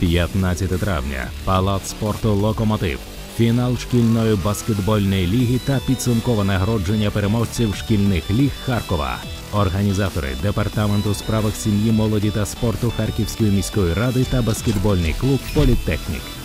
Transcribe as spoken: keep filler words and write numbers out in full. п'ятнадцятого травня Палац спорту «Локомотив», фінал шкільної баскетбольної ліги та підсумкове нагородження переможців шкільних ліг Харкова. Організатори Департаменту у справах сім'ї, молоді та спорту Харківської міської ради та баскетбольний клуб «Політехнік».